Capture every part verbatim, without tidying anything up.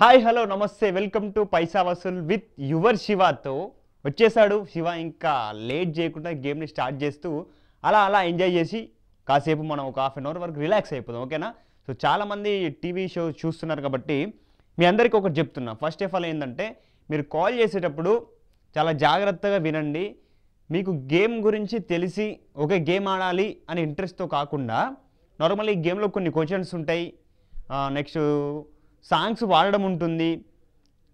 हाय hello नमस्ते welcome to Paisa Vasool with your Shiva तो వచ్చేసాడు శివ ఇంకా లేట్ చేయకుండా గేమ్ ని స్టార్ట్ చేస్తూ అలా అలా ఎంజాయ్ చేసి కాసేపు మనం ఒక హాఫ్ అన్ అవర్ వరకు రిలాక్స్ అయిపోదాం ఓకేనా సో చాలా మంది టీవీ షో చూస్తున్నారు కాబట్టి మీ అందరికీ ఒకటి చెప్తున్నా ఫస్ట్ ఆఫ్ ఆల్ ఏందంటే మీరు కాల్ చేసేటప్పుడు చాలా జాగృతగా వినండి మీకు గేమ్ గురించి తెలిసి ఓకే గేమ్ ఆడాలి అని ఇంట్రెస్ట్ తో కాకుండా నార్మల్లీ గేమ్ లో కొన్ని క్వశ్చన్స్ ఉంటాయి నెక్స్ట్ సాంగ్స్ వాడడం ఉంటుంది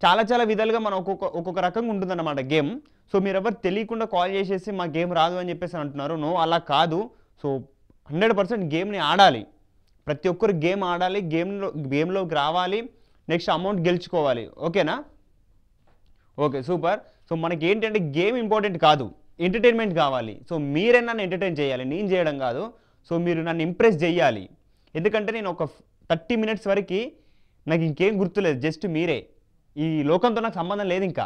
చాలా చాలా విధాలుగా మనం ఒక్కొక్క ఒక్కొక్క రకంగా ఉంటుందన్నమాట గేమ్ సో మీరు ఎవర్ తెలియకుండా కాల్ చేసేసి మా గేమ్ రాదు అని చెప్పేసి అంటున్నారు నో అలా కాదు సో हंड्रेड परसेंट గేమ్ ని ఆడాలి ప్రతి ఒక్కరు గేమ్ ఆడాలి గేమ్ లో గేమ్ లోకి రావాలి నెక్స్ట్ అమౌంట్ గెలుచుకోవాలి ఓకేనా ఓకే సూపర్ సో మనకి ఏంటంటే గేమ్ ఇంపార్టెంట్ కాదు ఎంటర్‌టైన్‌మెంట్ కావాలి సో మీరేనా నన్ను ఎంటర్‌టైన్ చేయాలి నేను చేయడం కాదు సో మీరు నన్ను ఇంప్రెస్ చేయాలి ఎందుకంటే నేను ఒక थर्टी మినిట్స్ వరకు నాకు ఇంకేం గుర్తులేదు జస్ట్ మీరే ఈ లోకంతో నాకు సంబంధం లేదు ఇంకా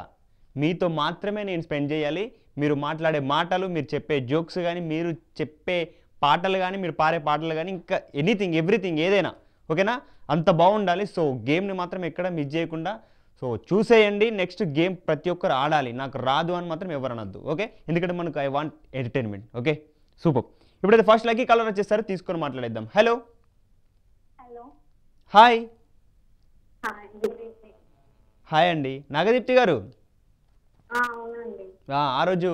మీతో మాత్రమే నేను స్పెండ్ చేయాలి మీరు మాట్లాడే మాటలు మీరు చెప్పే జోక్స్ గాని మీరు చెప్పే పాటలు గాని మీరు పాడే పాటలు గాని ఇంకా ఎనీథింగ్ ఎవ్రీథింగ్ ఏదైనా ఓకేనా అంత బాగుండాలి సో గేమ్ ని మాత్రం ఎక్కడ మిస్ చేయకుండా సో చూసేయండి నెక్స్ట్ గేమ్ ప్రతి ఒక్కరు ఆడాలి నాకు రాదు అని మాత్రం ఎవరనొద్దు ఓకే ఎందుకంటే మనకు I want entertainment okay super ఇప్పుడైతే ఫస్ట్ లక్కీ కాలర్ వచ్చేసారు తీసుకొని మాట్లాడేద్దాం హలో హలో హాయ్ हाय अंडी नागदीप्ति गारू आ रोज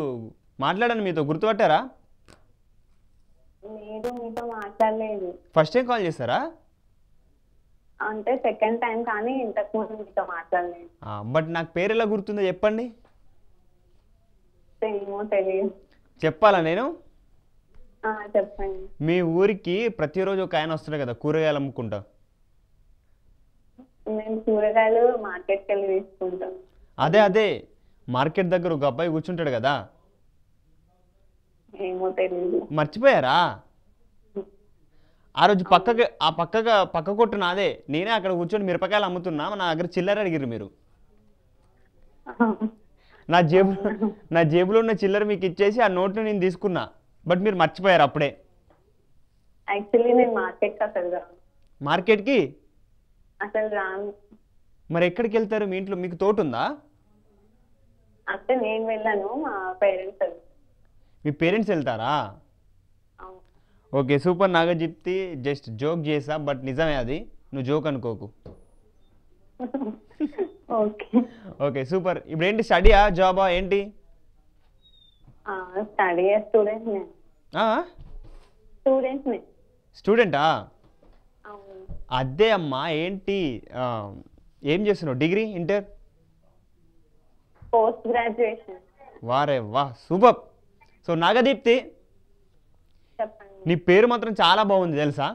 माटलाडानु गुर्तुपट्टारा फस्ट टाइम काल चेसारा अंटे सेकंड टाइम कानी इंतकु मुंदु मीतो माटलाडलेनु आ बट नाकु पेरु एला गुर्तुंदो चेप्पंडी तेमो तेलियदु चेप्पाला नेनु आ चेप्पंडी मी ऊरिकी प्रति रोज ओक आयन वस्ताडु कदा कूरगायलु अम्मुकुंटा అదే అదే మార్కెట్ దగ్గర ఒక అబ్బాయి కూర్చుంటాడు కదా మర్చిపోయారా ఆ రోజు పక్కకి ఆ పక్కగా పక్క కొట్టు నాదే నేనే అక్కడ కూర్చొని మిరపకాయలు అమ్ముతున్నా నా దగ్గర చిల్లర అడిగిరు మీరు నా జేబు నా జేబులో ఉన్న చిల్లర మీకు ఇచ్చేసి ఆ నోట్ ని నేను తీసుకున్నా బట్ మీరు మర్చిపోయారు అప్పుడే యాక్చువల్లీ నేను మార్కెట్ కి సరిగా మార్కెట్ కి అసలు రాను మరి ఎక్కడికి వెళ్తారు మీ ఇంట్లో మీకు తోట ఉందా అంటే నేను వెళ్ళాను మా పేరెంట్స్ వెళ్తారు మీ పేరెంట్స్ వెళ్తారా okay super Nagadeepthi just joke చేసా బట్ నిజమే అది ను జోక్ అనుకోకు ఓకే ఓకే సూపర్ ఇప్పుడు ఏంటి స్టడీయా జాబా ఏంటి ఆ స్టడీ స్టూడెంట్ నే ఆ స్టూడెంట్ నే స్టూడెంటా అదే అమ్మా ఏంటి ఏం చేస్తున్నావు డిగ్రీ ఇంటర్ పోస్ట్ గ్రాడ్యుయేషన్ వారే వా సూపర్ సో నాగదీప్తి నీ పేరు మాత్రం చాలా బాగుంది తెలుసా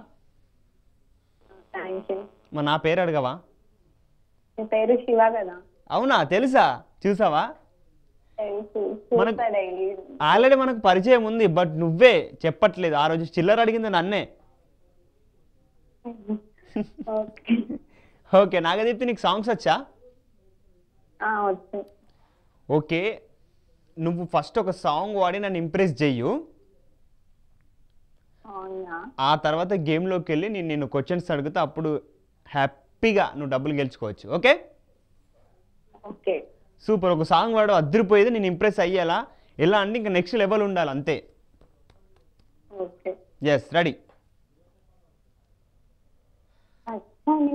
థాంక్యూ మా నా పేరు అడగవా నీ పేరు శివ కదా అవునా తెలుసా చూసావా ఆల్రెడీ మనకు పరిచయం ఉంది బట్ నువ్వే చెప్పట్లేదు ఆ రోజు చిల్లర అడిగింది నన్నే ఓకే ఓకే నాగదీప్తి నీకు సాంగ్స్ వచ్చా ఆ వచ్చు ఓకే నువ్వు ఫస్ట్ ఒక సాంగ్ వాడి నన్ను ఇంప్రెస్ చేయు అవునా ఆ తర్వాత గేమ్ లోకి వెళ్ళి నేను నిన్ను క్వశ్చన్స్ అడుగుతా అప్పుడు హ్యాపీగా నువ్వు డబ్బులు గెలుచుకోవచ్చు ఓకే ఓకే సూపర్ ఒక సాంగ్ వాడు అదిరిపోయేది నేను ఇంప్రెస్ అయ్యేలా ఎలా అంటే ఇంకా నెక్స్ట్ లెవెల్ ఉండాలి అంతే ఓకే yes రెడీ नी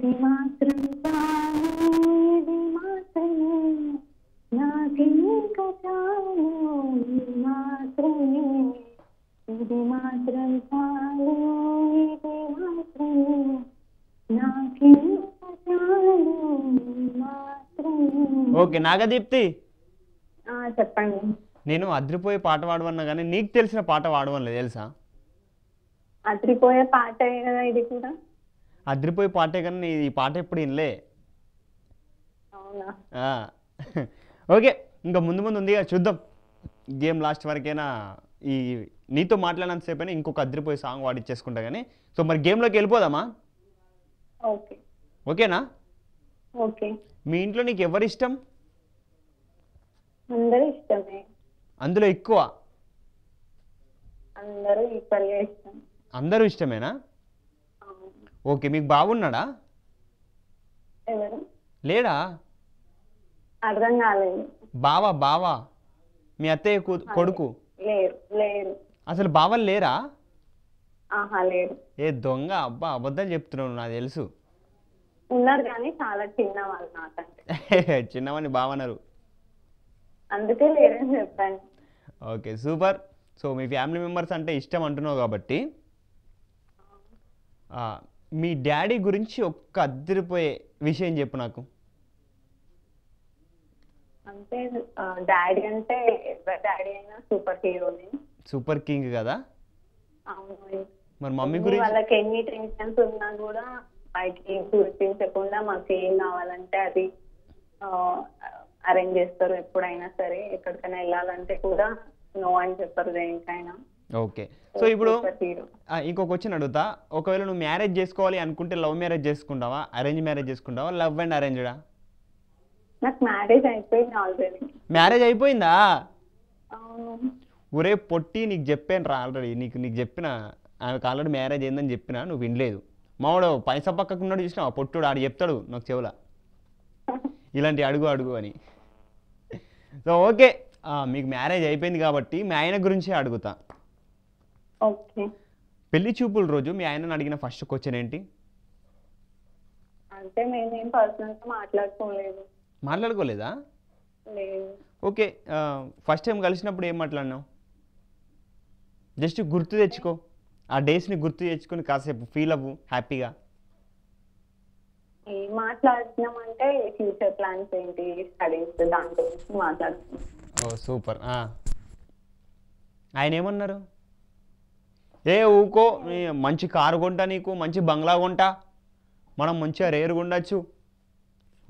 मात्रम दीदी मात्रम नागिनी कचानो मात्रम ఇది మాత్రం చాలు ఇది మాత్రం నాకే చాలు మాత్రం ఓకే నాగదీప్తి ఆ చెప్పండి నేను అద్రిపోయే పాట వాడవన్నా గానీ నీకు తెలిసిన పాట వాడవనలేదు తెలుసా అద్రిపోయే పాటే కదా ఇది కూడా అద్రిపోయే పాటే గానీ ఈ పాట ఎప్పుడు ఇన్లే అవునా ఆ ఓకే ఇంకా ముందు ముందు ఉందిగా చూద్దాం గేమ్ లాస్ట్ వరకేనా नीतो माट్లాడినంతసేపనే ఇంకొక అద్రిపోయే సాంగ్ వాడిచ్చేసుకుంటా గానీ సో మరి గేమ్ లోకి వెళ్ళిపోదామా ఓకే ఓకేనా ఓకే మీ ఇంట్లో నీకు ఎవరు ఇష్టం అందరూ ఇష్టమే అందులో ఎక్కువ అందరూ ఇప్పలే ఇష్టం అందరూ ఇష్టమేనా ఓకే మీకు బాగున్నాడా ఎవరు లేడా అర్థం కాలేదు బావ బావ మీ అత్తయ్య కొడుకు లేరు లేరు అసలు బావ లేరా ఆహా లేరు ఏ దొంగ అబ్బా అబద్ధం చెప్తున్నావు నాకు తెలుసు ఉన్నారు కానీ చాలా చిన్నవాళ్ళు నాకంటే చిన్నవాని బావనరు అందుకే లేరని చెప్పాను ఓకే సూపర్ సో మీ ఫ్యామిలీ మెంబర్స్ అంటే ఇష్టం అంటున్నావు కాబట్టి ఆ మీ డాడీ గురించి ఒక్క అదిరిపోయే విషయం చెప్పు నాకు అంటే డాడీ అంటే డాడీ అయినా సూపర్ హీరోని సూపర్ కింగ్ కదా అవును మరి మమ్మీ గురించి వాళ్ళకి ఎన్ని టెన్షన్స్ ఉన్నా కూడా బయటికి చూపించకుండా మాకు ఏం కావాలంటే అది అరేంజ్ చేస్తారు ఎప్పుడైనా సరే ఎక్కడికైనా వెళ్ళాలంటే కూడా నో అని చెప్పరు దేనికైనా ఓకే సో ఇప్పుడు ఇంకొక క్వశ్చన్ అడుగుతా ఒకవేళ నువ్వు మ్యారేజ్ చేసుకోవాలి అనుకుంటే లవ్ మ్యారేజ్ చేసుకుంటావా అరేంజ్ మ్యారేజ్ చేసుకుంటావా లవ్ అండ్ అరేంజ్డా నాకు మ్యారేజ్ అయిపోయింది ఆల్రెడీ మ్యారేజ్ అయిపోయిందా అవును ఒరే పొట్టి నీకు చెప్పాను రా ఆల్రెడీ నీకు నీకు చెప్పిన ఆమెకు ఆల్రెడీ మ్యారేజ్ అయిందని చెప్పినా నువ్వు వినలేదు మావాడు పైసా పక్కకు ఉన్నాడు చూసినా పొట్టుడు ఆడు చెప్తాడు నాకు చెవులా ఇలాంటి అడుగు అడుగు అని సో ఓకే మీకు మ్యారేజ్ అయిపోయింది కాబట్టి మీ ఆయన గురించే అడుగుతా ఓకే పెళ్లి చూపుల రోజు మీ ఆయనని అడిగిన ఫస్ట్ క్వశ్చన్ ఏంటి అంటే నేను ఏం పర్సనల్గా మాట్లాడుకోలేదు మాట్లాడుకోలేదా లేదు ఓకే ఫస్ట్ టైం కలిసినప్పుడు ఏం మాట్లాడినావు జస్ట్ గుర్తు తెచ్చుకో ఆ డేస్ని గుర్తు తెచ్చుకొని కాసేపు ఫీల్ అవ్వు హ్యాపీగా ఏం మాట్లాడుతున్నామంటే ఫ్యూచర్ ప్లాన్స్ ఏంటి స్టడీస్ దాని గురించి మాట్లాడుతున్నాం ఓ సూపర్ ఆయన ఏమన్నారు ఏ ఊకో మంచి కారు కొంటా నీకు మంచి బంగ్లా కొంటా మనం మంచిగా రేరు ఉండొచ్చు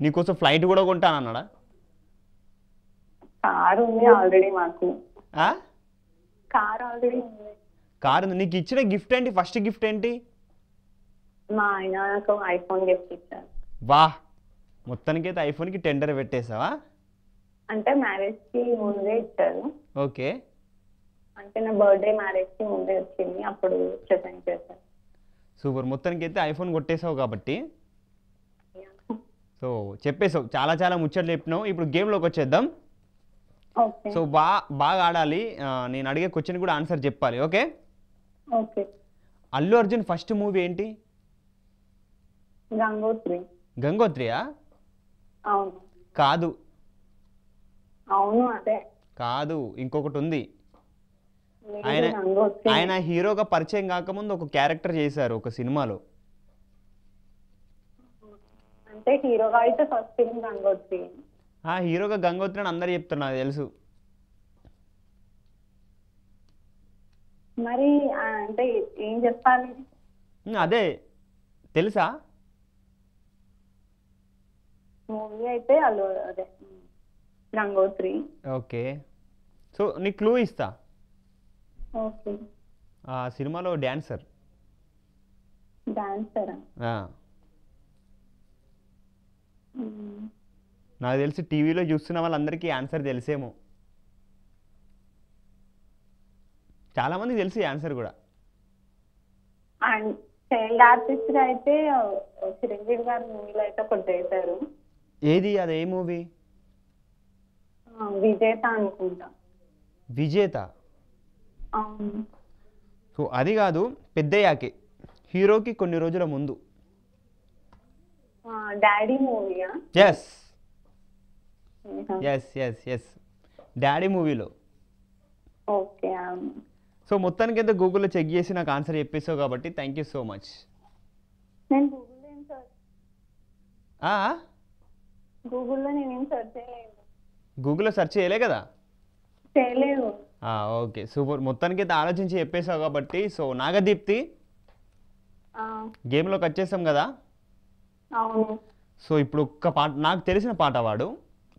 నీకోసం ఫ్లైట్ కూడా కొంటాను అన్నాడా కారు ఉంది ఆల్రెడీ మాకు ఆ కారు ఆల్రెడీ ఉంది కారు ఉంది నీకు ఇచ్చిన గిఫ్ట్ ఏంటి ఫస్ట్ గిఫ్ట్ ఏంటి మా ఆయనకు ఐఫోన్ గిఫ్ట్ ఇచ్చాను వాహ్ మొత్తానికి అయితే ఐఫోన్ కి టెండర్ పెట్టేసావా అంటే మ్యారేజ్ కి ముందే ఇచ్చారు ఓకే అంటే నా బర్త్డే మ్యారేజ్ కి ముందే వచ్చింది అప్పుడు ప్రెజెంట్ చేశారు సూపర్ మొత్తానికి అయితే ఐఫోన్ కొట్టేసావు కాబట్టి సో చెప్పేసావు చాలా చాలా ముచ్చట్లు చెప్పినావు ఇప్పుడు గేమ్లోకి వచ్చేద్దాం సో బా బాగా ఆడాలి నేను అడిగే క్వశ్చన్ కూడా ఆన్సర్ చెప్పాలి okay okay Allu Arjun first movie ఏంటి గంగోత్రి గంగోత్రియా అవును కాదు అవును అదే కాదు ఇంకొకటి ఉంది ఆయన ఆయన హీరోగా పరిచయం కాకముందు ఒక క్యారెక్టర్ చేశారు ఒక సినిమాలో అంటే హీరోగా అయితే ఫస్ట్ ఫిల్మ్ గంగోత్రి ఆ హీరోగా గంగోత్రి అని అందరూ చెప్తున్నా తెలుసు మరి అంటే ఏం చెప్పాలి అదే తెలుసా మూవీ అయితే అలో అదే గంగోత్రి ఓకే సో నీ క్లూ ఇస్తా ఓకే ఆ సినిమాలో డాన్సర్ డాన్సరా ఆ నాకు తెలిసి టీవీలో చూస్తున్న వాళ్ళందరికీ ఆన్సర్ తెలిసేమో చాలామంది తెలుసు ఆన్సర్ కూడా చైల్డ్ ఆర్టిస్ట్ అయితే చిరంజీవి గారి మూవీలో అయితే ఒకటి చేశారు ఏది అదే మూవీ విజేత అనుకుంటా విజేత సో అది కాదు పెద్దయ్యాకి హీరోకి కొన్ని రోజుల ముందు డాడీ మూవీయా yes yes yes yes daddy మూవీలో ఓకే సో మొత్తానికి అయితే గూగుల్లో చెక్ చేసి నాకు ఆన్సర్ చెప్పేసావు కాబట్టి థ్యాంక్ యూ సో మచ్ నేను గూగుల్లో ఏం సర్చ్ ఆ గూగుల్లో నేను ఏం సర్చ్ చేయలేదు గూగుల్లో సర్చ్ చేయలే కదా చేయలేదు ఆ ఓకే సూపర్ మొత్తానికి అయితే ఆలోచించి చెప్పేసావు కాబట్టి సో నాగదీప్తి ఆ గేమ్ లోకి వచ్చేసాం కదా అవును సో ఇప్పుడు ఒక్క పాట నాకు తెలిసిన పాట వాడు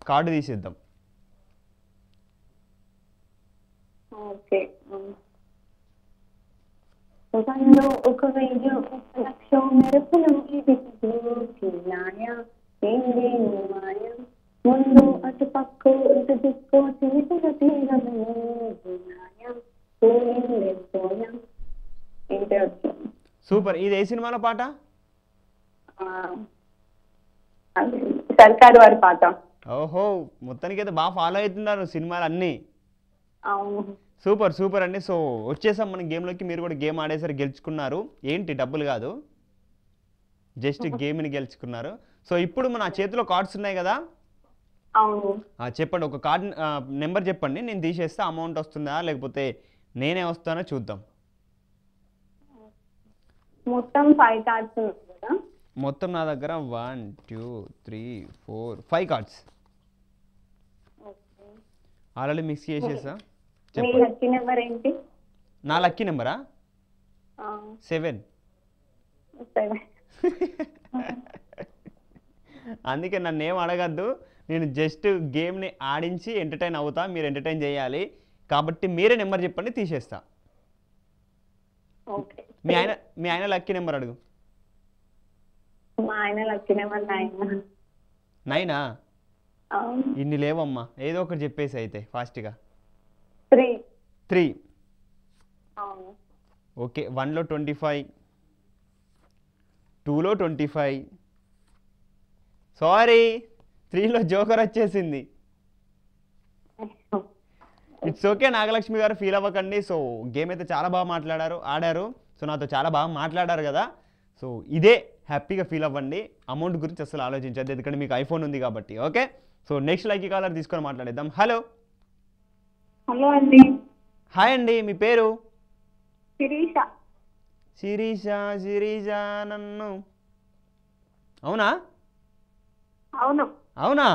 కార్డు తీసేద్దాం ఓకే తోసంలో ఒక వీడియో లక్ష మేరకు నమ్మి బిట్టు కిలాయా ఏంది మాయ ముందు అటు పక్క ఇటు దిక్కు తిరుగుతూ నన్ను కిలాయా ఏంది పోయా ఇంటర్ సూపర్ ఇది ఏ సినిమాలో పాట ఆ సర్కార్ వారి పాట ఓహో మొత్తానికైతే బా ఫాలో అవుతున్నారు సినిమాలు అన్నీ అవును సూపర్ సూపర్ అండి సో వచ్చేసాం మన గేమ్ లోకి మీరు కూడా గేమ్ ఆడేసరికి గెలుచుకున్నారు ఏంటి డబ్బులు కాదు జస్ట్ గేమ్ ని గెలుచుకున్నారు సో ఇప్పుడు మన చేతిలో కార్డ్స్ ఉన్నాయి కదా అవును ఆ చెప్పండి ఒక కార్డ్ నెంబర్ చెప్పండి నేను తీసేస్తా అమౌంట్ వస్తుందా లేకపోతే నేనే వస్తానా చూద్దాం మొత్తం ఐదు కార్డ్స్ ఉన్నాయి కదా మొత్తం నా దగ్గర one two three four five cards okay already mix చేసేసా మీ లక్కీ నెంబర్ ఏంటి నా లక్కీ నెంబరా ఆ seven seven అందుకే నన్ను ఏమ అడగద్దు నేను జస్ట్ గేమ్ ని ఆడించి ఎంటర్టైన్ అవుతా మీరు ఎంటర్టైన్ చేయాలి కాబట్టి మీరే నెంబర్ చెప్పండి తీసేస్తా ఓకే మీ ఆయన మీ ఆయన లక్కీ నెంబర్ అడుగు మా ఆయన లక్కీ నెంబర్ nine nine ఆ ఇన్ని లేవమ్మా ఏదో ఒకటి చెప్పేసి అయితే ఫాస్ట్ గా three three అవును ఓకే one లో twenty-five two లో twenty-five సారీ three లో జోకర్ వచ్చేసింది it's okay Nagalakshmi garu feel అవ్వకండి సో గేమ్ అయితే చాలా బాగా మాట్లాడారు ఆడారు సో నాతో చాలా బాగా మాట్లాడారు కదా సో ఇదే హ్యాపీగా ఫీల్ అవ్వండి అమౌంట్ గురించి అసలు ఆలోచించద్దు ఎందుకంటే మీకు ఐఫోన్ ఉంది కాబట్టి okay so next like caller తీసుకొని మాట్లాడేద్దాం హలో హలో అండి హాయ్ అండి మీ పేరు శిరీష శిరీష శిరీష నన్ను అవునా అవును అవునా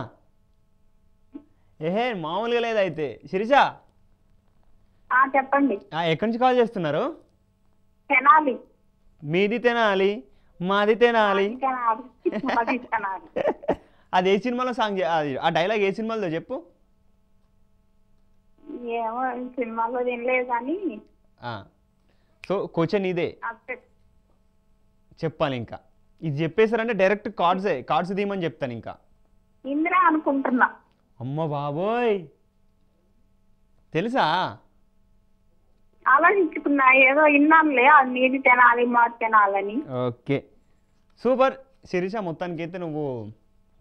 ఏహే మామూలుగా లేదు అయితే శిరీష చెప్పండి ఎక్కడి నుంచి కాల్ చేస్తున్నారు తెనాలి మీది తెనాలి మాది తెనాలి అది ఏ సినిమాలో సాంగ్ ఆ డైలాగ్ ఏ సినిమాలో చెప్పు ఏమో సినిమాలో వినలేదు కానీ ఆ సో క్వశ్చన్ ఇదే చెప్పాలి ఇంకా ఇది చెప్పేసారంటే డైరెక్ట్ కార్డ్స్ కార్డ్స్ తీయమని చెప్తాను ఇంకా ఇంద్రా అనుకుంటున్నా అమ్మ బాబోయ్ తెలుసా ఆలోచించుకున్నా ఏదో విన్నాంలే అది మీది తినాలి మాది తినాలని ఓకే సూపర్ శిరీష మొత్తానికి అయితే నువ్వు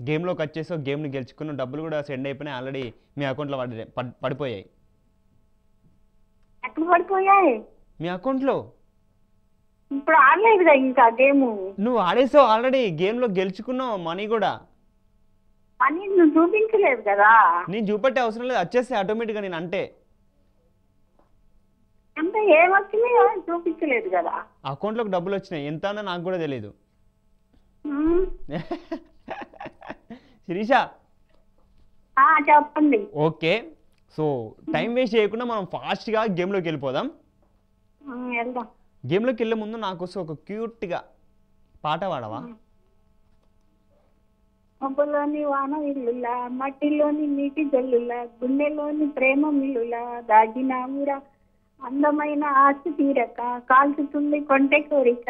గేమ్లోకి వచ్చేసావు గేమ్ని గెలుచుకున్నావు డబ్బులు కూడా సెండ్ అయిపోయినాయి ఆల్రెడీ మీ అకౌంట్లో పడిపోయాయి పడిపోయాయి మీ అకౌంట్లో ఇప్పుడు ఆడలేదు కదా ఇంకా గేమ్ నువ్వు ఆడేసావు ఆల్రెడీ గేమ్లో గెలుచుకున్నావు మనీ కూడా మనీ నువ్వు చూపించలేదు కదా నేను చూపెట్టే అవసరం లేదు వచ్చేస్తే ఆటోమేటిక్గా నేను అంటే అంటే ఏమొచ్చింది చూపించలేదు కదా అకౌంట్లోకి డబ్బులు వచ్చినాయి ఎంత అన్నా నాకు కూడా తెలియదు శిరీష చెప్పండి ఓకే సో టైం వేస్ట్ చేయకుండా మనం ఫాస్ట్గా గేమ్లోకి వెళ్ళిపోదాం గేమ్లోకి వెళ్ళే ముందు నాకు కోసం ఒక క్యూట్గా పాట పాడవా మబ్బులోని వాన ఇల్లులా మట్టిలోని నీటి జల్లులా గుండెలోని ప్రేమ మిల్లులా దాగిన ఊరా అందమైన ఆస్తి తీరక కాల్చుతుంది కొంటే కోరిక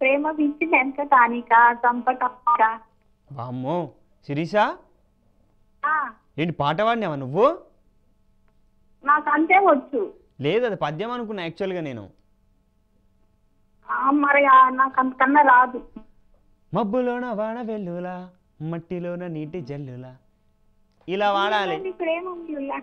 ప్రేమ పిచ్చి ఎంత తానిక చంపటానిక వామ్మో శిరీష ఏంటి పాట పాడినావా నువ్వు నాకు అంతే వచ్చు లేదు అది పద్యం అనుకున్నా యాక్చువల్గా నేను మరి నాకు అంతకన్నా రాదు మబ్బులోన వాన వెల్లులా మట్టిలోన నీటి జల్లులా ఇలా వాడాలి ప్రేమ మిల్లులా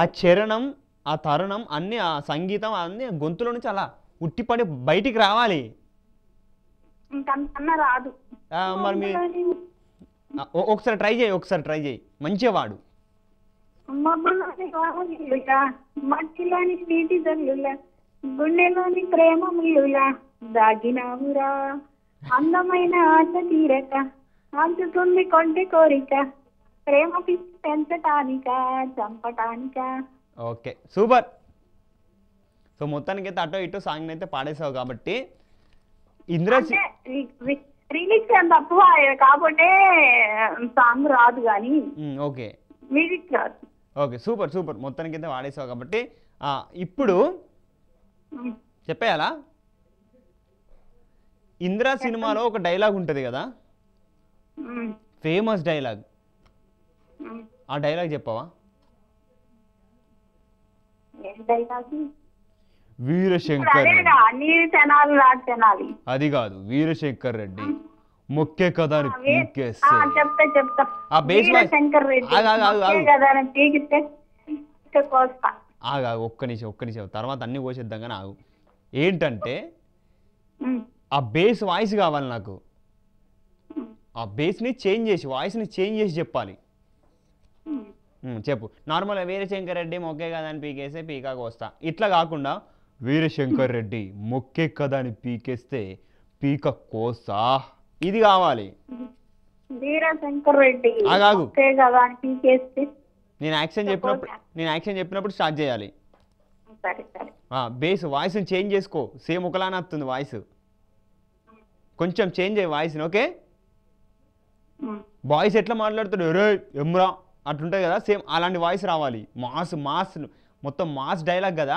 ఆ చరణం ఆ తరుణం అన్ని ఆ సంగీతం అన్ని గొంతులో నుంచి అలా ఉట్టిపడి బయటికి రావాలి మరి ఒకసారి ట్రై చేయి ఒకసారి ట్రై చేయి మంచిగా వాడు మట్టిలోని నీటి జల్లులా గుండెలోని ప్రేమ మిల్లులా దాగినావురా అందమైన ఆశ తీరక అంటుంది కొంటే కోరిక ప్రేమ పిచ్చి పెంచటానిక చంపటానిక ఓకే సూపర్ సో మొత్తానికి అయితే అటో ఇటో సాంగ్ అయితే పాడేసావు కాబట్టి ఇంద్ర రీలిక్స్ తప్పు కాబట్టి సాంగ్ రాదు కానీ okay music class okay super super मोत्तान किंद वाडेसाव कबट्टी आ इप्पुडु चेप्पाला इंद्रा सिनेमालो ఒక డైలాగ్ ఉంటది కదా ఫేమస్ డైలాగ్ ఆ డైలాగ్ చెప్పవా ఏ డైలాగ్ వీరశంకర్ అదేనా అన్ని ఛానల్ లా ఛానల్ అది కాదు వీరశంకర్ రెడ్డి ముఖ్య కథని కేస్ ఆ చెప్తా చెప్తా ఆ బేస్ వీరశంకర్ రెడ్డి ఆ ఆ ఆ కథని తీకితే కోస్తా ఆ ఆ ఒక్క నిమిషం ఒక్క నిమిషం తర్వాత అన్ని కోసేద్దాం గాని ఆగు ఏంటంటే ఆ బేస్ వాయిస్ కావాలి నాకు ఆ బేస్ ని చేంజ్ చేసి వాయిస్ ని చేంజ్ చేసి చెప్పాలి చెప్పు నార్మల్ వీరశంకర్ రెడ్డి మొక్కే కదా అని పీకేస్తే పీకాకు వస్తా ఇట్లా కాకుండా వీరశంకర్ రెడ్డి మొక్కే కదా అని పీకేస్తే పీక కోసా ఇది కావాలి వీరశంకర్ రెడ్డి మొక్కే కదా అని పీకేస్తే నేను యాక్షన్ చెప్పినప్పుడు నేను యాక్షన్ చెప్పినప్పుడు స్టార్ట్ చేయాలి సరే సరే ఆ బేస్ వాయిస్ ని చేంజ్ చేసుకో సేమ్ ఒకలానే వస్తుంది వాయిస్ కొంచెం చేంజ్ అయ్యి వాయిస్ ని ఓకే బాయ్స్ ఎట్లా మాట్లాడుతాడు రే ఎమ్రా అట్లుంటాయి కదా సేమ్ అలాంటి వాయిస్ రావాలి మాస్ మాస్ మొత్తం మాస్ డైలాగ్ కదా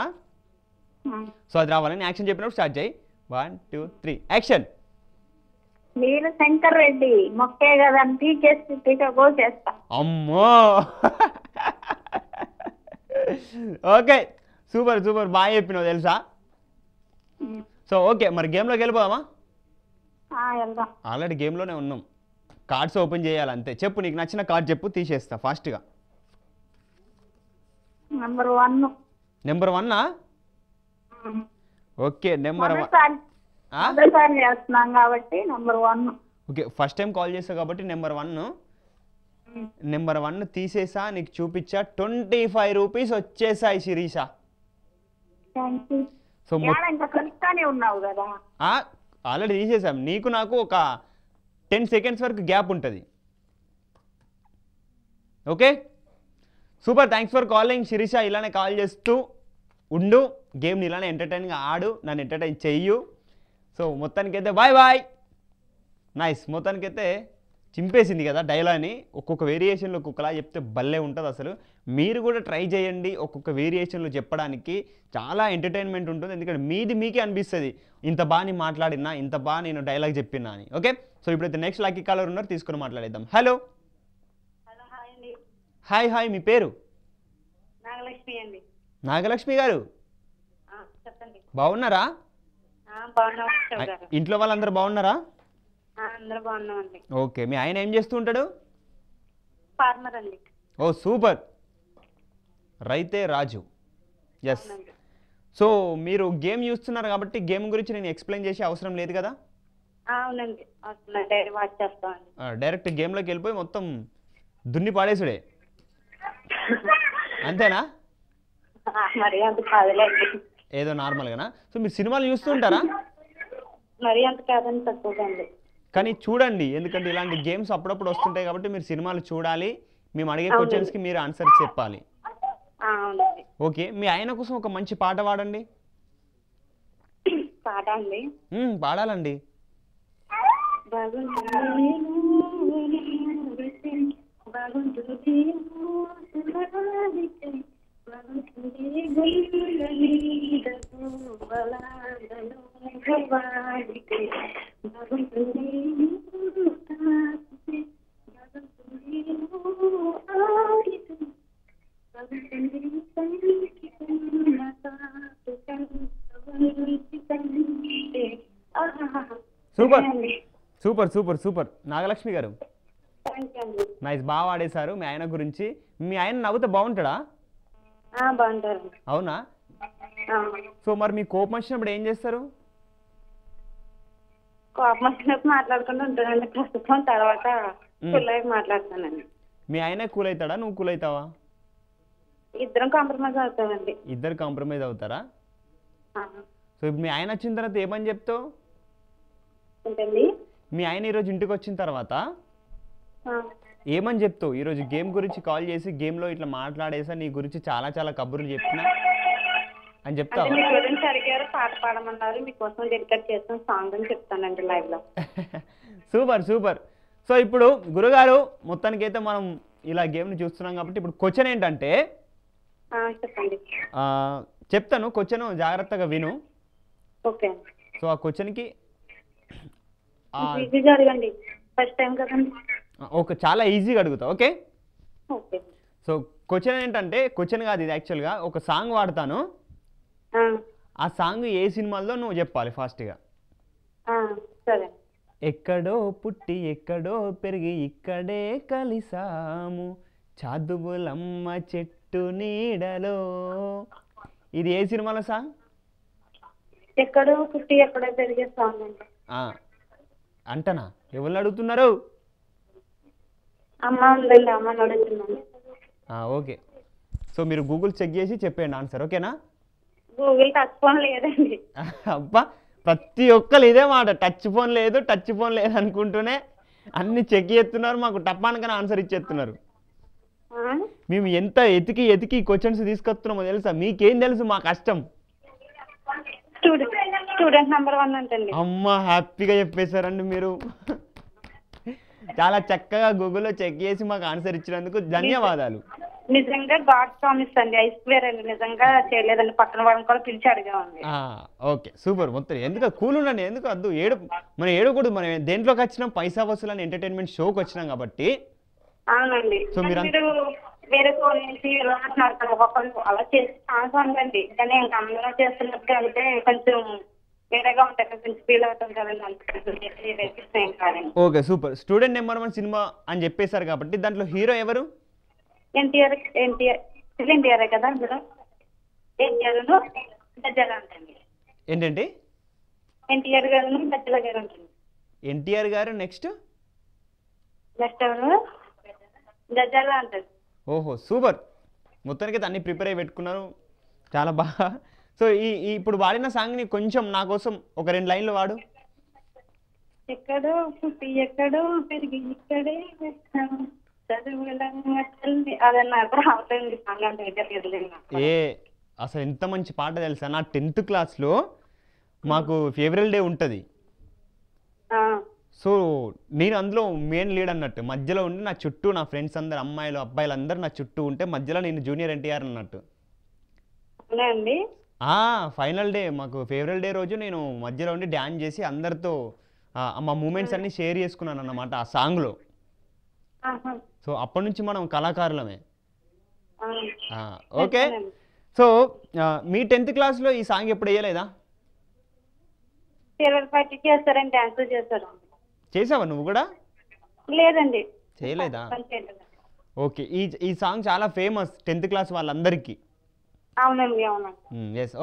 సో అది రావాలని యాక్షన్ చెప్పినప్పుడు స్టార్ట్ చేయి one two three action Veerashankar Reddy మొక్కే కదా పీకేసి పీక కోసేస్తా అమ్మో ఓకే సూపర్ సూపర్ బాగా చెప్పినావు తెలుసా సో ఓకే మరి గేమ్ లోకి వెళ్ళిపోదామా ఆ వెళ్దాం ఆల్రెడీ గేమ్ లోనే ఉన్నాం कार्ड्स ओपन चेयर अंत नीक नच्चिन कार्ड चेप्पु तीसेस्ता फास्ट गा number one number one okay number one अदर सार చేస్తున్నాం కాబట్టి number one okay first time call చేసా కాబట్టి नंबर वन नंबर वन తీసేసా నీకు చూపిచా ట్వంటీ ఫైవ్ రూపాయస్ వచ్చేసాయి శిరీష థాంక్యూ సో యాడ ఇంకా కలుస్తానే ఉన్నావు కదా ఆ ఆల్రెడీ తీసేసాం నీకు నాకు ఒక टेन सेकंड्स वరకు గ్యాప్ ఉంటది okay super thanks for calling Sirisha ఇలానే కాల్ చేస్తూ ఉండు గేమ్ ని ఇలానే ఎంటర్‌టైన్ గా ఆడు నన్ను ఎంటర్‌టైన్ చేయు సో మొత్తానికైతే బై బై నైస్ మొత్తానికైతే చింపేసింది కదా డైలాని ఒక్కొక్క వేరియేషన్ లో ఒక్కొక్కలా చెప్తే బల్లే ఉంటది అసలు మీరు కూడా ట్రై చేయండి ఒక్కొక్క వేరియేషన్ లో చెప్పడానికి చాలా ఎంటర్‌టైన్‌మెంట్ ఉంటుంది ఎందుకంటే మీది మీకే అనిపిస్తది ఇంత బాని మాట్లాడినా ఇంత బా నేను డైలాగ్ చెప్పినా అని ఓకే సో ఇప్పుడైతే నెక్స్ట్ లక్కీ కాలర్ ఉన్నారు తీసుకొని మాట్లాడేద్దాం హలో హలో హాయ్ అండి హాయ్ హాయ్ మీ పేరు నాగలక్ష్మి అండి నాగలక్ష్మి గారు ఆ చెప్పండి బాగున్నారా ఆ బాగున్నారా ఇంట్లో వాళ్ళందరూ బాగున్నారా ఆ అందరూ బాగున్నారండి ఓకే మీ ఆయన ఏం చేస్తూ ఉంటాడు ఫార్మర్ అండి ఓ సూపర్ రైతే రాజు yes సో మీరు గేమ్ చూస్తున్నారు కాబట్టి గేమ్ గురించి నేను ఎక్స్‌ప్లెయిన్ చేసే అవసరం లేదు కదా ఆ అవునండి అట్లా డైరెక్ట్ వాచ్ చేస్తాండి ఆ డైరెక్ట్ గేమ్ లోకి వెళ్ళిపోయి మొత్తం దున్ని పాడేసడే అంతేనా మరి అంత కాదులేండి ఏదో నార్మల్ గానా సో మీరు సినిమాలు చూస్తూ ఉంటారా మరి అంత కాదని తక్కువండి కానీ చూడండి ఎందుకంటే ఇలాంటి గేమ్స్ అప్పుడప్పుడు వస్తుంటాయి కాబట్టి మీరు సినిమాలు చూడాలి మేము అడిగే క్వశ్చన్స్ కి మీరు ఆన్సర్ చెప్పాలి ఆ అవునండి ఓకే మీ ఆయన కోసం ఒక మంచి పాట పాడండి పాట అండి హ్మ్ పాడాలండి super super super super Nagalakshmi garu thank you అండి నైస్ బాగా ఆడేశారు మీ ఆయన గురించి మీ ఆయన నవ్వుతా బాగుంటాడా ఆ బాగుంటారు అవునా సో మరి మీ కోపం వచ్చినప్పుడు ఏం చేస్తారు కోపం వచ్చినప్పుడు మాట్లాడుకుంటూ ఉంటానండి ప్రస్తుతం తర్వాత కులై మాట్లాడతానండి మీ ఆయన కూల్ అవుతాడా నువ్వు కూల్ అవుతావా ఇద్దరం కాంప్రమైజ్ అవుతామండి ఇద్దరు కాంప్రమైజ్ అవుతారా సో మీ ఆయన వచ్చిన తర్వాత ఏమని చెప్తావు ఏంటండి మీ ఆయన ఈ రోజు ఇంటికి వచ్చిన తర్వాత ఏమని చెప్తావు ఈ రోజు గేమ్ గురించి కాల్ చేసి గేమ్ లో ఇట్లా మాట్లాడేసా నీ గురించి చాలా చాలా కబుర్లు చెప్పినా అని చెప్తావా అంటే మీ గురించి అడిగారు పాట పాడమన్నారు మీ కోసం డెడికేట్ చేసిన సాంగ్ అని చెప్తానండి లైవ్ లో సూపర్ సూపర్ సో ఇప్పుడు గురుగారు మొత్తానికైతే మనం ఇలా గేమ్ ని చూస్తున్నాం కాబట్టి ఇప్పుడు క్వశ్చన్ ఏంటంటే ఆ చెప్పండి ఆ చెప్తాను క్వశ్చన్ జాగ్రత్తగా విను ఓకే సో ఆ క్వశ్చన్ కి ఆ ఈజీగా అడగండి ఫస్ట్ టైం కదండి ఓకే చాలా ఈజీగా అడుగుతా ఓకే ఓకే సో క్వశ్చన్ ఏంటంటే క్వశ్చన్ కాదు ఇది యాక్చువల్ గా ఒక సాంగ్ వాడతాను ఆ ఆ సాంగ్ ఏ సినిమాలో నువ్వు చెప్పాలి ఫాస్ట్ గా ఆ సరే ఎక్కడో పుట్టి ఎక్కడో పెరిగి ఇక్కడే కలిసాము చాదుబులమ్మ చెట్టు నీడలో ఇది ఏ సినిమాలో సాంగ్ ఎక్కడో పుట్టి ఎక్కడో పెరిగే సాంగ్ ఆ అంటనా ఎవరు అడుగుతున్నారు అమ్మ అల్లెల అమ్మ అడుగుతున్నారు ఆ ఓకే సో మీరు గూగుల్ చెక్ చేసి చెప్పండి ఆన్సర్ ఓకేనా గూగుల్ టచ్ ఫోన్ లేదండి అబ్బా ప్రతి ఒక్కరు ఇదే మాట టచ్ ఫోన్ లేదు టచ్ ఫోన్ లేదు అనుకుంటూనే అన్ని చెక్ చేస్తున్నారు మాకు టపానికనే ఆన్సర్ ఇచ్చేస్తున్నారు మేము ఎంత ఎతికి ఎతికి క్వశ్చన్స్ తీసుకొస్తున్నామో తెలుసా మీకేం తెలుసు మా కష్టం స్టూడెంట్ నంబర్ వన్ అంటండి అమ్మ హ్యాపీగా చెప్పేశారండి మీరు చాలా చక్కగా గూగుల్లో చెక్ చేసి మాకు ఆన్సర్ ఇచ్చినందుకు ధన్యవాదాలు నిజంగా గాడ్ ప్రామిస్ అండి ఐస్ వేర్ అండి నిజంగా చేయలేదండి పక్కన వాళ్ళని కూడా పిలిచి అడిగామండి ఓకే సూపర్ మొత్తం ఎందుకు కూల్ ఉండండి ఎందుకు అద్దు ఏడు మనం ఏడకూడదు మనం దేంట్లోకి వచ్చినాం పైసా వసూలు అని ఎంటర్టైన్మెంట్ షోకి వచ్చినాం కాబట్టి అవునండి సో మీరు వేరే ఫోన్ నుంచి ఇలా అంటున్నారు అలా చేసి ఛాన్స్ ఉందండి కానీ ఇంకా అందరూ చేస్తున్నట్టు అంటే కొంచెం వేరేగా ఉంటాయి కొంచెం ఫీల్ అవుతాం కదండి okay super student number one సినిమా అని చెప్పేశారు కాబట్టి దాంట్లో హీరో ఎవరు ఎన్టీఆర్ ఎన్టీఆర్ ఎన్టీఆర్ కదా అందులో ఎన్టీఆర్ గజాల ఉంటుంది ఏంటండి ఎన్టీఆర్ గారు గజాల గారు ఉంటుంది ఎన్టీఆర్ గారు నెక్స్ట్ నెక్స్ట్ ఎవరు గజాల ఉంటుంది ఓహో సూపర్ మొత్తానికి అన్ని ప్రిపేర్ అయ్యి పెట్టుకున్నారు చాలా బాగా సో ఈ ఇప్పుడు వాడిన సాంగ్ ని కొంచెం నా కోసం ఒక రెండు లైన్లు వాడు ఎక్కడో పుట్టి ఎక్కడో పెరిగి ఇక్కడే ఏ అసలు ఎంత మంచి పాట తెలుసా నా టెన్త్ క్లాస్ లో మాకు ఫేవరెట్ డే ఉంటుంది సో నేను అందులో మెయిన్ లీడ్ అన్నట్టు మధ్యలో ఉండి నా చుట్టూ నా ఫ్రెండ్స్ అందరు అమ్మాయిలు అబ్బాయిలు అందరు నా చుట్టూ ఉంటే మధ్యలో నేను జూనియర్ ఎన్టీఆర్ అన్నట్టు ఫైనల్ డే మాకు ఫేవరెట్ డే రోజు నేను మధ్యలో ఉండి డాన్స్ చేసి అందరితో మా మూమెంట్స్ అన్ని షేర్ చేసుకున్నాను అన్నమాట ఆ సాంగ్ లో సో అప్పటి నుంచి మనం కళాకారులమే ఓకే సో మీ టెన్త్ క్లాస్ లో ఈ సాంగ్ ఎప్పుడు వేయలేదా చేసావా నువ్వు కూడా లేదండి చేయలేదా ఓకే ఈ ఈ సాంగ్ చాలా ఫేమస్ టెన్త్ క్లాస్ వాళ్ళందరికీ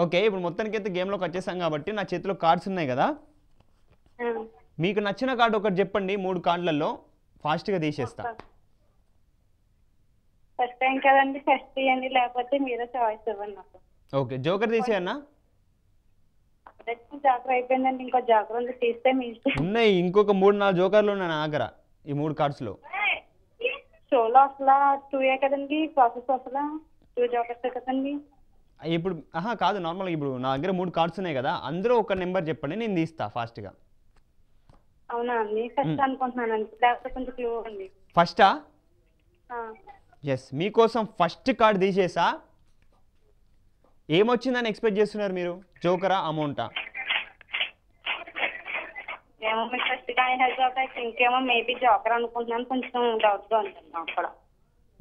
ఓకే ఇప్పుడు మొత్తానికి అయితే గేమ్ లోకి వచ్చేసాం కాబట్టి నా చేతిలో కార్డ్స్ ఉన్నాయి కదా మీకు నచ్చిన కార్డు ఒకటి చెప్పండి మూడు కార్డులలో ఫాస్ట్ గా తీసేస్తా ఫస్ట్ టైం కదండి ఫస్ట్ తీయండి లేకపోతే మీరే చాయిస్ ఇవ్వండి నాకు ఓకే జోకర్ తీసేయన్నా జోకర్ అయిపోయిందండి ఇంకో జోకర్ ఉంది తీస్తే మీ ఇష్టం ఉన్నాయి ఇంకొక మూడు నాలుగు జోకర్లు ఉన్నాయి నా దగ్గర ఈ మూడు కార్డ్స్ లో షోలో అసలు టూ ఏ కదండి ప్రాసెస్ అసలు టూ జోకర్స్ కదండి ఇప్పుడు ఆహా కాదు నార్మల్ ఇప్పుడు నా దగ్గర మూడు కార్డ్స్ ఉన్నాయి కదా అందులో ఒక నెంబర్ చెప్పండి నేను తీస్తా ఫాస్ట్ గా అవునా అండి ఫస్ట్ అనుకుంటున్నానండి లేకపోతే కొంచెం క్లూ ఉంది ఫస్టా ఎస్ మీకోసం ఫస్ట్ కార్డ్ తీసేసా ఏమొచ్చిందని ఎక్స్పెక్ట్ చేస్తున్నారు మీరు జోకరా అమౌంటా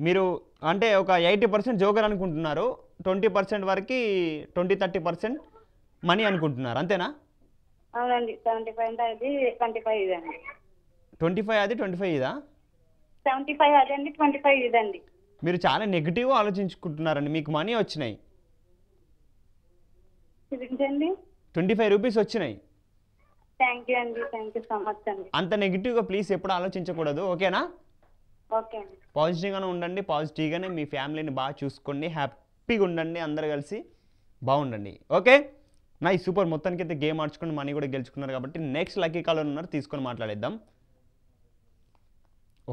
మీరు అంటే ఒక ఎయిటీ పర్సెంట్ జోకర్ అనుకుంటున్నారు ట్వంటీ పర్సెంట్ వరకు ట్వంటీ థర్టీ పర్సెంట్ మనీ అనుకుంటున్నారు అంతేనా అవునండి ట్వంటీ ఫైవ్ అంటే అది ట్వంటీ ఫైవ్ ఇదండి ట్వంటీ ఫైవ్ అది ట్వంటీ ఫైవ్ ఇదా సెవెంటీ ఫైవ్ అదండి ట్వంటీ ఫైవ్ ఇదండి మీరు చాలా నెగిటివ్ ఆలోచించుకుంటున్నారండి మీకు మనీ వచ్చినాయి ట్వంటీ ఫైవ్ రూపీస్ వచ్చినాయి థ్యాంక్ యూ అండి థ్యాంక్ యూ సో మచ్ అండి అంత నెగిటివ్గా ప్లీజ్ ఎప్పుడు ఆలోచించకూడదు ఓకేనా ఓకే పాజిటివ్గానే ఉండండి పాజిటివ్గానే మీ ఫ్యామిలీని బాగా చూసుకోండి హ్యాపీగా ఉండండి అందరు కలిసి బాగుండండి ఓకే నా ఈ సూపర్ మొత్తానికి అయితే గేమ్ ఆడుచుకుని మనీ కూడా గెలుచుకున్నారు కాబట్టి నెక్స్ట్ లక్కీ కాలర్ ఉన్నారు తీసుకొని మాట్లాడేద్దాం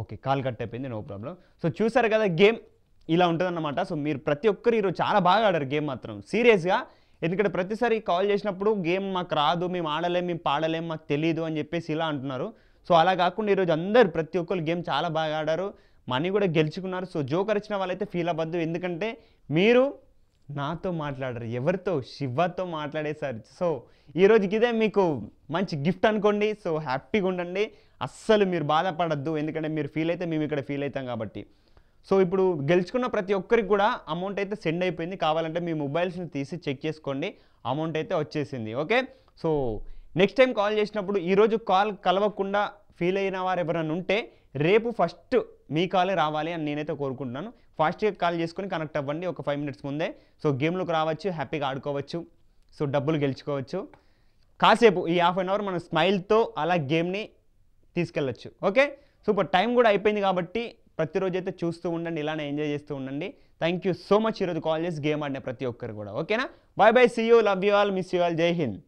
ఓకే కాల్ కట్ అయిపోయింది నో ప్రాబ్లం సో చూసారు కదా గేమ్ ఇలా ఉంటుందన్నమాట సో మీరు ప్రతి ఒక్కరు ఈరోజు చాలా బాగా ఆడారు గేమ్ మాత్రం సీరియస్గా ఎందుకంటే ప్రతిసారి కాల్ చేసినప్పుడు గేమ్ మాకు రాదు మేము ఆడలేం మేము పాడలేం మాకు తెలియదు అని చెప్పేసి ఇలా అంటున్నారు సో అలా కాకుండా ఈరోజు అందరు ప్రతి ఒక్కరు గేమ్ చాలా బాగా ఆడారు మనీ కూడా గెలుచుకున్నారు. సో జోకర్ ఇచ్చిన వాళ్ళైతే ఫీల్ అవ్వద్దు, ఎందుకంటే మీరు నాతో మాట్లాడరు, ఎవరితో శివతో మాట్లాడేశారు. సో ఈరోజుకి ఇదే మీకు మంచి గిఫ్ట్ అనుకోండి. సో హ్యాపీగా ఉండండి, అస్సలు మీరు బాధపడద్దు, ఎందుకంటే మీరు ఫీల్ అయితే మేము ఇక్కడ ఫీల్ అవుతాం కాబట్టి. సో ఇప్పుడు గెలుచుకున్న ప్రతి ఒక్కరికి కూడా అమౌంట్ అయితే సెండ్ అయిపోయింది. కావాలంటే మీ మొబైల్స్ని తీసి చెక్ చేసుకోండి, అమౌంట్ అయితే వచ్చేసింది. Okay, so next time call చేసినప్పుడు ఈరోజు కాల్ కలవకుండా ఫీల్ అయిన వారు ఎవరైనా ఉంటే రేపు ఫస్ట్ మీ కాలే రావాలి అని నేనైతే కోరుకుంటున్నాను. ఫాస్ట్గా కాల్ చేసుకొని కనెక్ట్ అవ్వండి ఒక ఫైవ్ మినిట్స్ ముందే. సో గేమ్లోకి రావచ్చు, హ్యాపీగా ఆడుకోవచ్చు, సో డబ్బులు గెలుచుకోవచ్చు. కాసేపు ఈ హాఫ్ అన్ అవర్ మనం స్మైల్తో అలా గేమ్ని తీసుకెళ్ళచ్చు. ఓకే, సో ఇప్పుడు టైం కూడా అయిపోయింది కాబట్టి ప్రతిరోజు అయితే చూస్తూ ఉండండి, ఇలానే ఎంజాయ్ చేస్తూ ఉండండి. థ్యాంక్ యూ సో మచ్ ఈరోజు కాల్ చేసి గేమ్ ఆడిన ప్రతి ఒక్కరు కూడా. ఓకేనా, bye bye, see you, love you all, miss you all, జై హింద్.